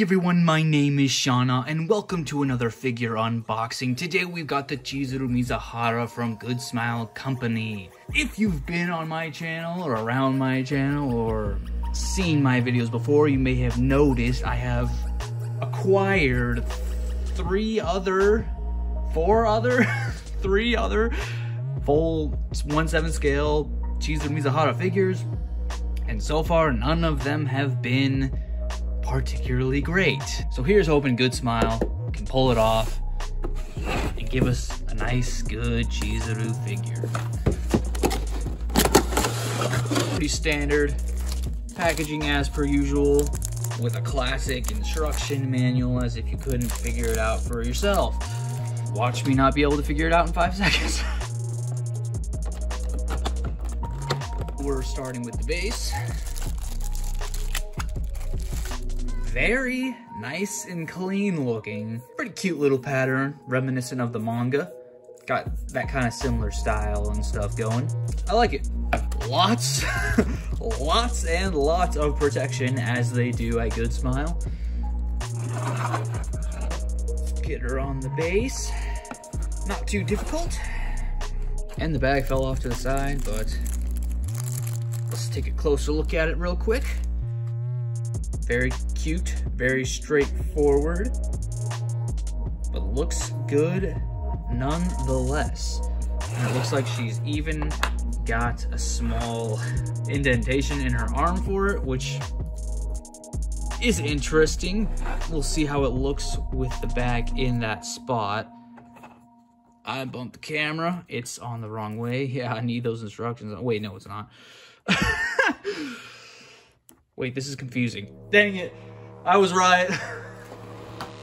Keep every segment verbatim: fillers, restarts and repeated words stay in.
Hey everyone, my name is Shana and welcome to another figure unboxing. Today we've got the Chizuru Mizuhara from Good Smile Company. If you've been on my channel or around my channel or seen my videos before, you may have noticed I have acquired three other, four other, three other full one seventh scale Chizuru Mizuhara figures, and so far none of them have been particularly great. So here's hoping Good Smile can pull it off and give us a nice, good Chizuru figure. Pretty standard packaging as per usual, with a classic instruction manual as if you couldn't figure it out for yourself. Watch me not be able to figure it out in five seconds. We're starting with the base. Very nice and clean looking. Pretty cute little pattern, reminiscent of the manga. Got that kind of similar style and stuff going. I like it. Lots, lots and lots of protection as they do at Good Smile. Get her on the base. Not too difficult. And the bag fell off to the side, but let's take a closer look at it real quick. Very cute, very straightforward, but looks good nonetheless. And it looks like she's even got a small indentation in her arm for it, which is interesting. We'll see how it looks with the bag in that spot. I bumped the camera. It's on the wrong way. Yeah, I need those instructions. Oh, wait, no, it's not. Wait, this is confusing. Dang it, I was right.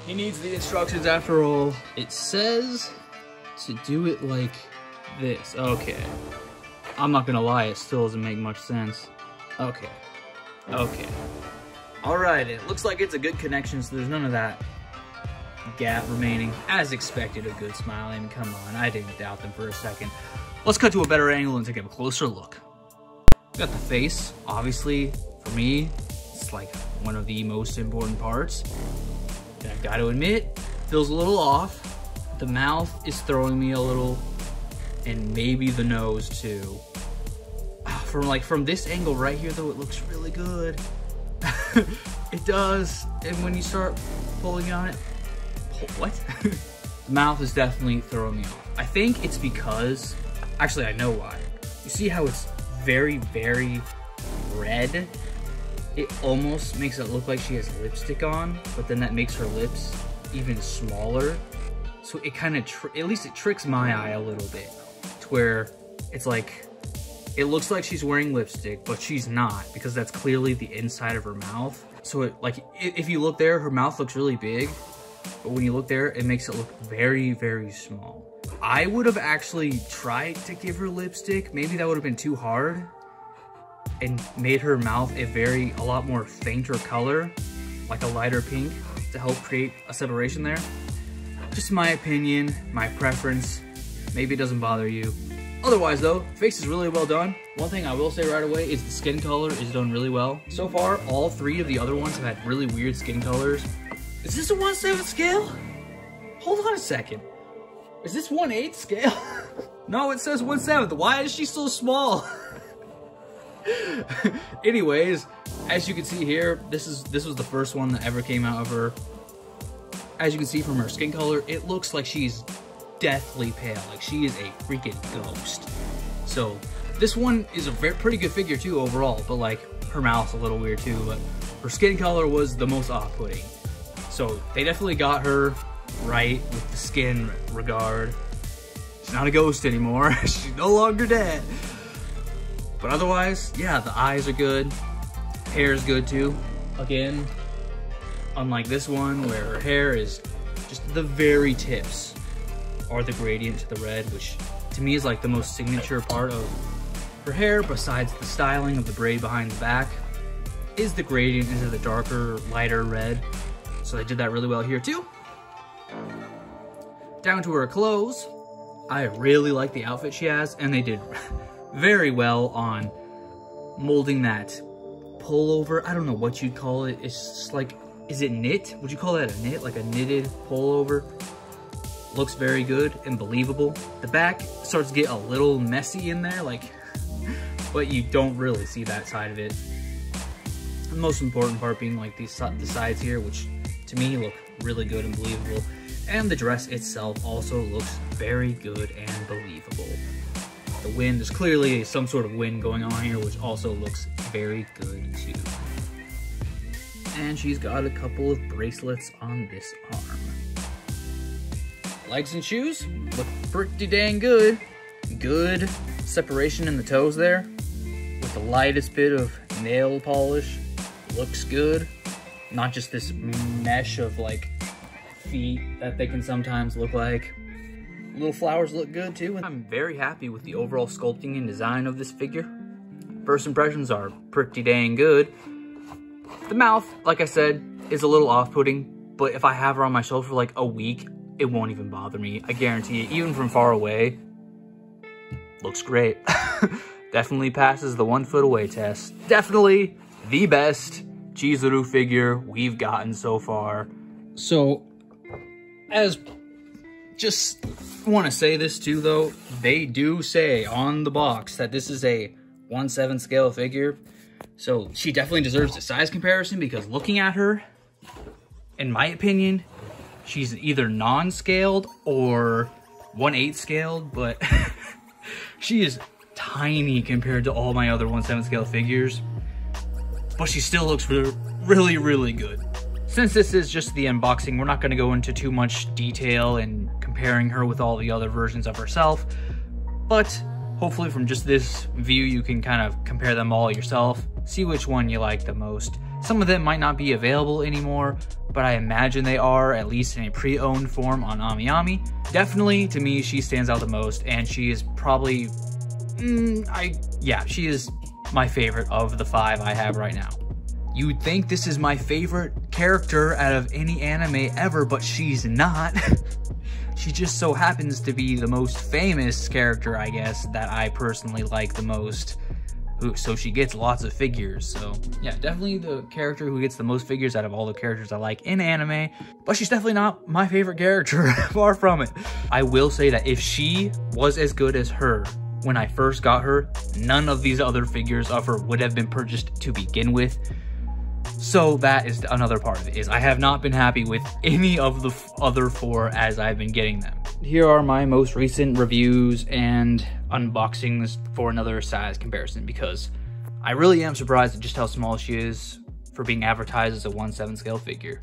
He needs the instructions after all. It says to do it like this. Okay. I'm not gonna lie, it still doesn't make much sense. Okay. Okay. All right, it looks like it's a good connection, so there's none of that gap remaining. As expected, a Good Smile, and come on, I didn't doubt them for a second. Let's cut to a better angle and take a closer look. Got the face, obviously. For me, it's like one of the most important parts. And I've got to admit, feels a little off. The mouth is throwing me a little, and maybe the nose too. From like from this angle right here though, it looks really good. It does. And when you start pulling on it, pull, what? The mouth is definitely throwing me off. I think it's because, actually I know why. You see how it's very, very red? It almost makes it look like she has lipstick on, but then that makes her lips even smaller. So it kind of, at least it tricks my eye a little bit to where it's like, it looks like she's wearing lipstick, but she's not, because that's clearly the inside of her mouth. So it, like, if you look there, her mouth looks really big, but when you look there, it makes it look very, very small. I would have actually tried to give her lipstick. Maybe that would have been too hard and made her mouth a very, a lot more fainter color, like a lighter pink, to help create a separation there. Just my opinion, my preference. Maybe it doesn't bother you. Otherwise though, face is really well done. One thing I will say right away is the skin color is done really well. So far, all three of the other ones have had really weird skin colors. Is this a one seventh scale? Hold on a second. Is this one eighth scale? No, it says one seventh. Why is she so small? Anyways, as you can see here, this is this was the first one that ever came out of her. As you can see from her skin color, it looks like she's deathly pale. Like she is a freaking ghost. So this one is a very pretty good figure too overall, but like her mouth's a little weird too, but her skin color was the most off-putting. So they definitely got her right with the skin regard. She's not a ghost anymore. She's no longer dead. But otherwise, yeah, the eyes are good, hair is good too. Again, unlike this one where her hair is just the very tips are the gradient to the red, which to me is like the most signature part of her hair, besides the styling of the braid behind the back, is the gradient into the darker, lighter red. So they did that really well here too. Down to her clothes, I really like the outfit she has, and they did very well on molding that pullover. I don't know what you'd call it. It's just like Is it knit? Would you call that a knit? Like a knitted pullover? Looks very good and believable. The back starts to get a little messy in there, like, but you don't really see that side of it. The most important part being like these the sides here, which to me look really good and believable. And the dress itself also looks very good and believable. The wind, there's clearly some sort of wind going on here, which also looks very good too. And she's got a couple of bracelets on this arm. Legs and shoes look pretty dang good. Good separation in the toes there, with the lightest bit of nail polish. Looks good. Not just this mesh of like feet that they can sometimes look like. Little flowers look good too. I'm very happy with the overall sculpting and design of this figure. First impressions are pretty dang good. The mouth, like I said, is a little off-putting, but if I have her on my shelf for like a week, it won't even bother me. I guarantee you, even from far away, looks great. Definitely passes the one foot away test. Definitely the best Chizuru figure we've gotten so far. So, as just want to say this too though, they do say on the box that this is a one seventh scale figure. So she definitely deserves a size comparison, because looking at her, in my opinion, she's either non-scaled or one eighth scaled, but she is tiny compared to all my other one seventh scale figures, but she still looks really, really, really good. Since this is just the unboxing, we're not going to go into too much detail and comparing her with all the other versions of herself, but hopefully from just this view, you can kind of compare them all yourself, see which one you like the most. Some of them might not be available anymore, but I imagine they are, at least in a pre-owned form on AmiAmi. Definitely, to me, she stands out the most, and she is probably, mm, I, yeah, she is my favorite of the five I have right now. You'd think this is my favorite character out of any anime ever, but she's not. She just so happens to be the most famous character, I guess, that I personally like the most. So she gets lots of figures. So yeah, definitely the character who gets the most figures out of all the characters I like in anime, but she's definitely not my favorite character, far from it. I will say that if she was as good as her when I first got her, none of these other figures of her would have been purchased to begin with. So that is another part of it, is I have not been happy with any of the other four as I've been getting them. Here are my most recent reviews and unboxings for another size comparison, because I really am surprised at just how small she is for being advertised as a one seventh scale figure.